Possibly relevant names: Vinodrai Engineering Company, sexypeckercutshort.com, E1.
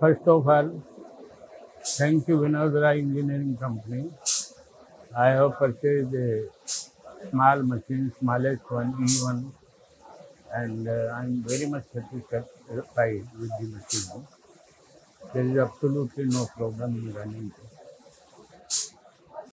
First of all, thank you, Vinodrai Engineering Company. I have purchased a small machine, smallest one, E1, and I am very much satisfied with the machine. There is absolutely no problem in running it.